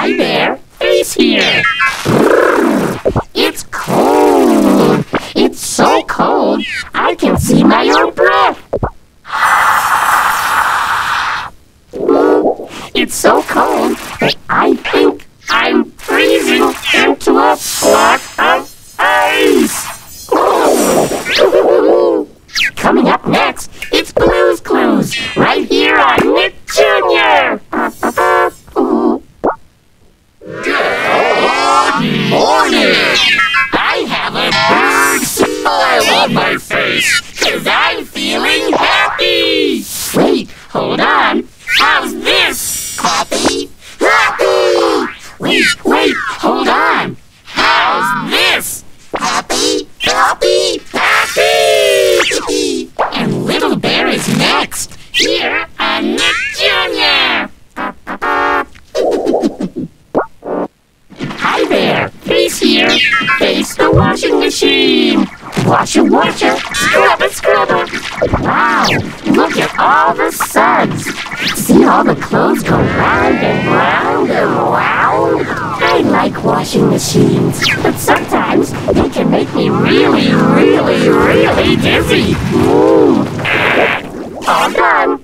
Hi there, Face here. It's cold. It's so cold, I can see my own breath. It's so cold that I think I'm freezing into a block of ice. Coming up next, it's Blue's Clues, right here on Nick Jr. Good morning! I have a big smile on my face, cause I'm feeling happy! Wait, hold on, how's this? Happy? Happy! Wait, hold on, how's this? Happy? Happy? Happy! And Little Bear is next, here on Nick Jr. Hi there, Face here. Face the washing machine. Washer, scrubber. Wow, look at all the suds. See all the clothes go round and round and round? I like washing machines, but sometimes they can make me really dizzy. All done.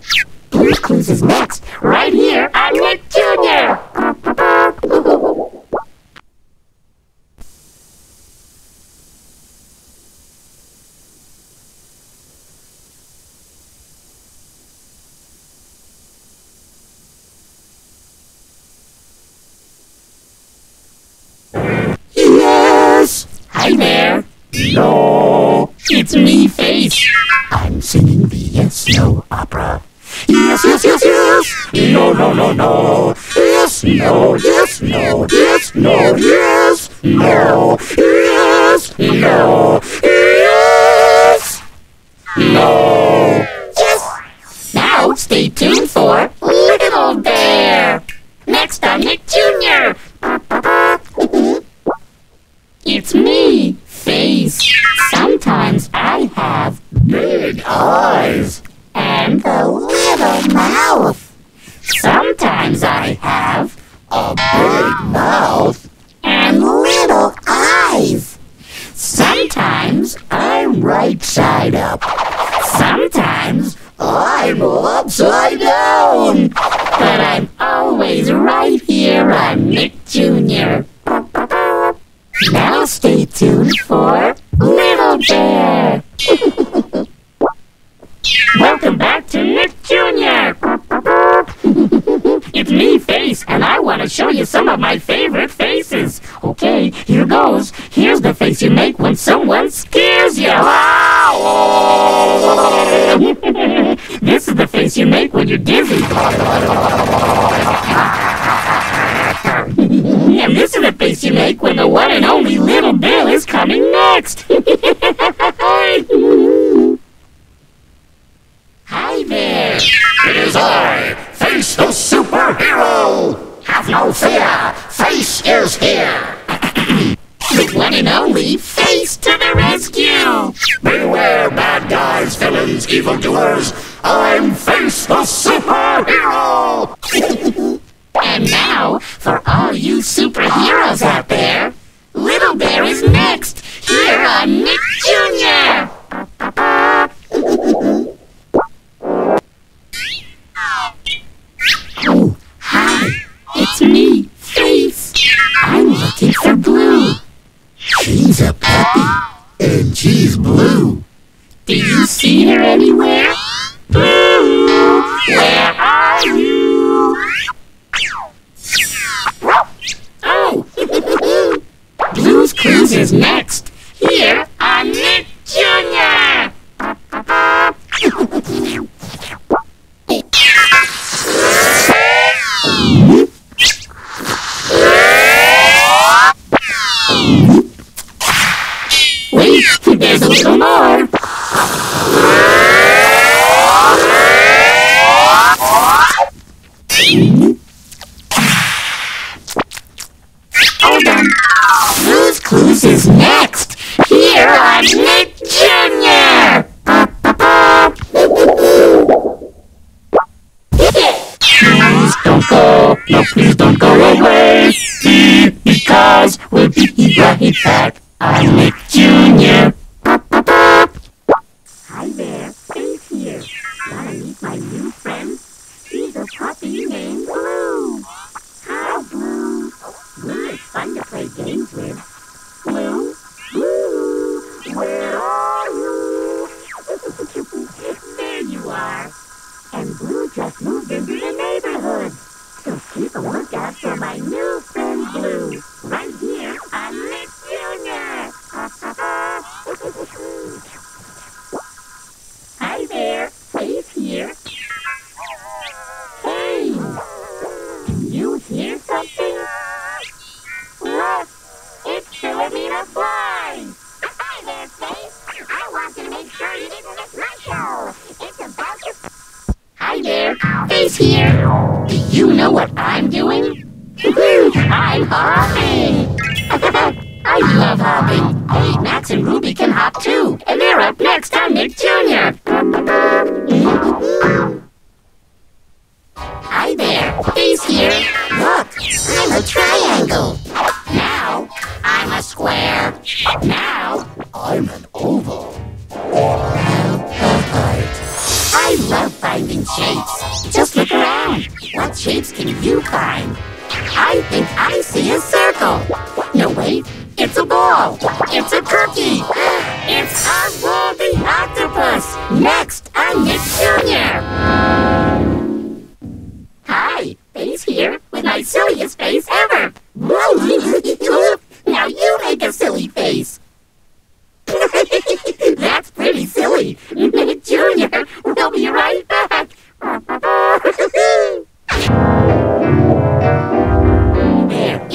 Blue's Clues is next, right here on Nick Jr. No, it's me, Face. I'm singing the Yes No opera. Yes. No. Yes, no, yes, no, yes, no, yes, no, yes, no, yes, no. Yes. Now stay tuned for Little Bear. Next on Nick Jr. It's me. Face. Sometimes I have big eyes and a little mouth. Sometimes I have a big mouth and little eyes. Sometimes I'm right side up. Sometimes I'm upside down. But I'm always right here on Nick Jr. Now stay tuned for Little Bear. Welcome back to Nick Jr. It's me, Face, and I want to show you some of my favorite faces. Okay, here goes. Here's the face you make when someone scares you. This is the face you make when you're dizzy. And this is the face you make when the one and only Little Bear is coming next. Hi there. It is I, Face the Superhero. Have no fear. Face is here. The one and only Face to the rescue. Beware, bad guys, villains, evildoers. I'm Face the Superhero. And now, for all you superheroes out there, Little Bear is next, here on Nick Jr. Oh, hi, it's me, Face. I'm looking for Blue. She's a puppy, and she's blue. Do you see her anywhere? Blue, where are you? Oh! Blue's Clues is next, here on Nick Jr. Wait, there's a little more. Clues is next, here on Nick Jr. Please don't go. No, please don't go. away. See, because we'll be right back. I'm Nick Jr. Hi there, Faith here. Wanna meet my new friend? She's a puppy named Blue. Hi, Blue. Blue is fun to play games with. Blue? Blue, where are you? There you are. And Blue just moved into the neighborhood. So keep a lookout for my new friend Blue, right here on Nick Jr. Hi there, Faith here. Hey, can you hear something? Look, it's Philomena Fly. Hi there, Faith. I wanted to make sure you didn't miss my show. It's about to... Hi there, Faith here. Do you know what I'm doing? I'm hopping! I love hopping! Hey, Max and Ruby can hop too! And they're up next on Nick Jr. Hi there! He's here! Look! I'm a triangle! Now, I'm a square! Now, I'm an oval! I love finding shapes! Just look around! What shapes can you find? I think I see a circle. No, wait, it's a ball. It's a cookie. It's a Woolly Octopus. Next, I'm Nick Jr. Hi, Faith here with my silliest face ever. Now you make a silly face. That's pretty silly. Nick Jr. will be right back.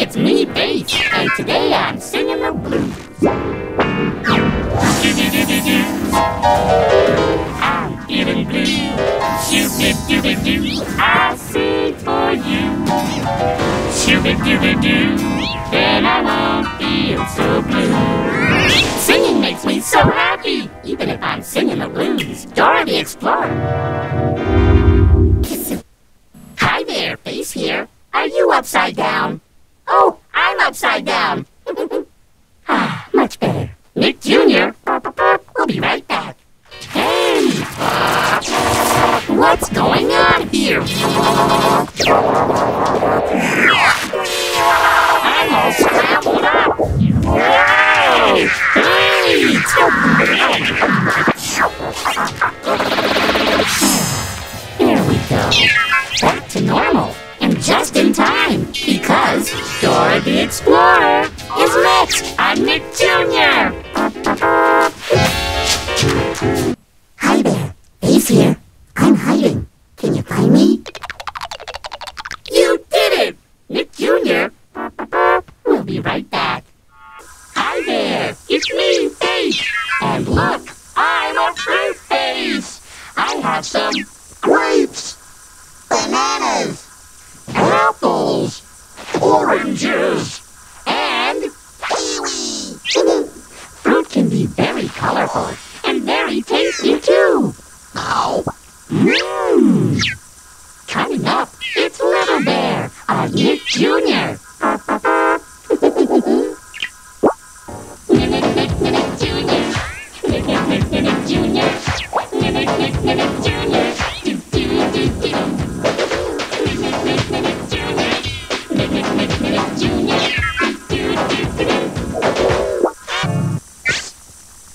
It's me, Faith, and today I'm singing the blues. I'm feeling blue. Shoo-ba-doo-ba-doo, I'll sing for you. Shoo-ba-doo-ba-doo, then I won't feel so blue. Singing makes me so happy, even if I'm singing the blues. Dora the Explorer. Hi there, Faith here. Are you upside down? Oh, I'm upside down. Much better. Nick Jr. We'll be right back. Hey! What's going on here? I'm all scrambled up. Hey! There we go. Back to normal. And just in time, because Dora the Explorer is next on Nick Jr. Hi there, Faith here. I'm hiding. Can you find me? You did it! Nick Jr. We'll be right back. Hi there, it's me, Faith. And look, I'm a fruit face. I have some grapes, bananas, apples, oranges, and kiwi. Fruit can be very colorful and very tasty too. Ow. Mmm. Coming up, it's Little Bear on Nick Jr.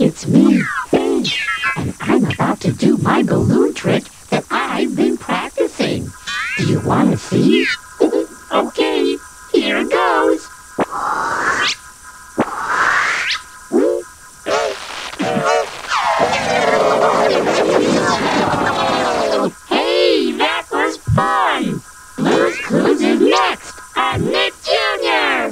It's me, Faith, and I'm about to do my balloon trick that I've been practicing. Do you want to see? Okay, here it goes. Hey, that was fun! Blue's Clues is next on Nick Jr.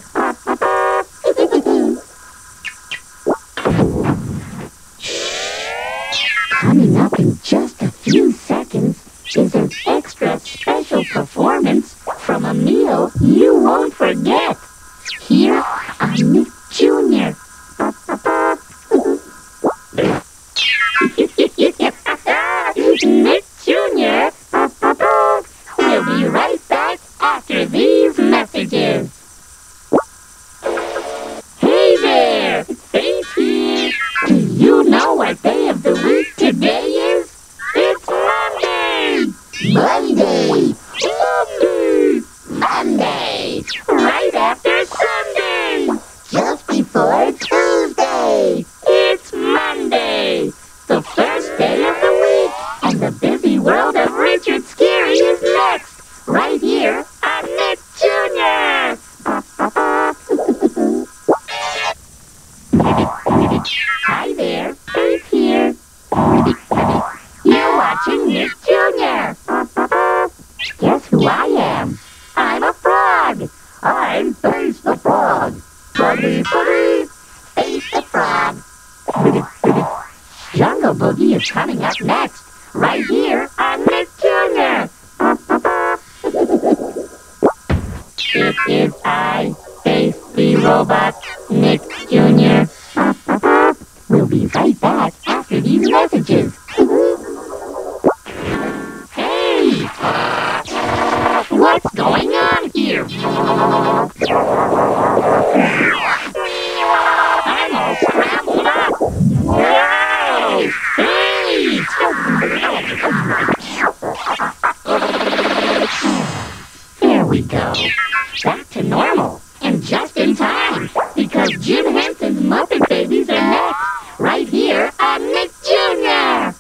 Coming up in just a few seconds is an extra special performance from a meal you won't forget. Here on Nick Jr. Nick Jr. will be right back after these messages. Everybody, face the frog. Jungle Boogie is coming up next, right here on Nick Jr. It is I, Face the Robot, Nick Jr. We'll be right back after these messages. Hey! What's going on here? I'm all scrambled up. Wow! Hey! There we go. Back to normal, and just in time, because Jim Henson's Muppet Babies are next, right here on Nick Jr.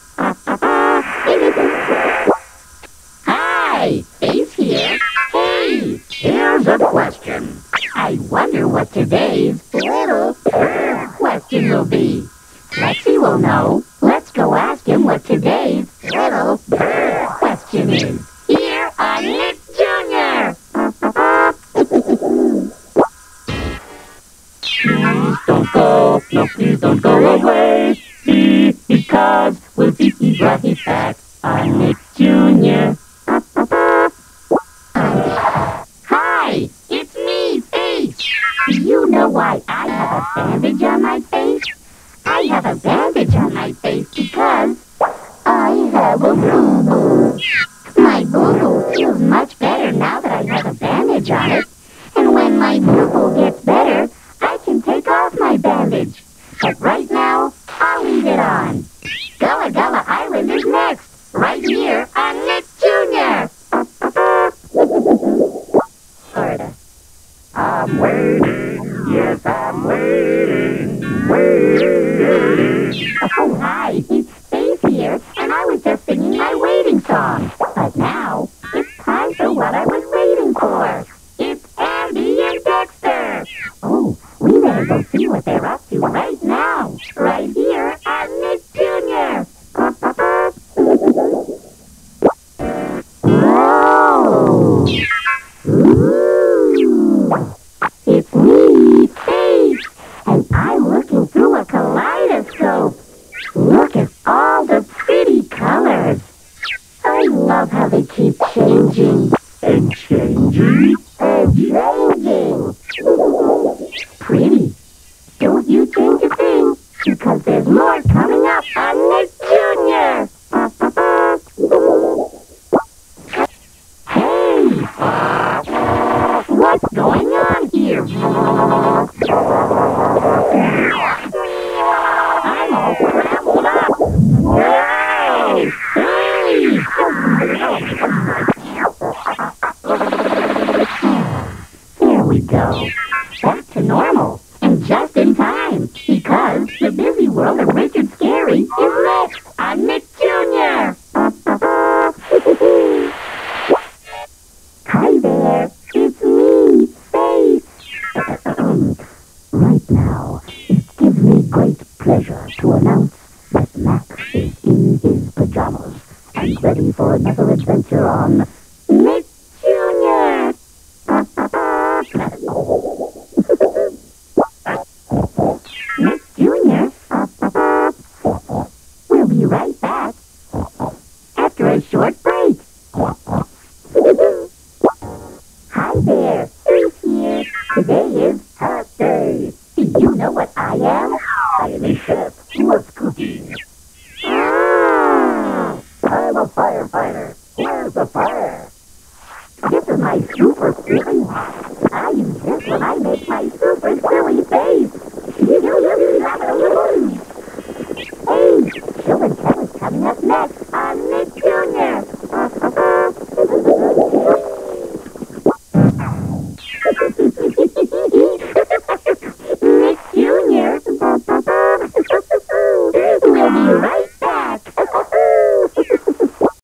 Hi, Face here. Hey, here's a question. I wonder what today's little question will be. Lexi will know. Let's go ask him what today's little question is. Here on Nick Jr. Don't go, no, please don't go away, because we'll be right back on Nick Jr. Hi, it's me, Face. Do you know why I have a bandage on my face? I have a bandage on my face because I have a boo-boo. My boo-boo feels much better now that I have a bandage on it, and when my boo-boo gets better, take off my bandage, but right now, I'll leave it on. Gullah Gullah Island is next, right here on Nick Jr. Florida. I'm waiting, yes, I'm waiting, waiting. Oh, hi, it's Faith here, and I was just singing my waiting song. But now, it's time for what I was waiting for. It's Andy and Dexter. Oh, we better go see what they're up to right now, right here on Nick Jr. Whoa! Ooh! It's me, Face, and I'm looking through a kaleidoscope. Look at all the pretty colors. I love how they keep changing and changing and changing. Pretty. Don't you change a thing, because there's more coming up on Nick Jr. Hey, what's going on here? I'm all scrambled up. Wow! Hey! There we go. Back to normal, and just in time, because the busy world of Richard Scarry is next on Nick Jr. Hi there, it's me, Face. Right now, it gives me great pleasure to announce that Max is in his pajamas and ready for another adventure on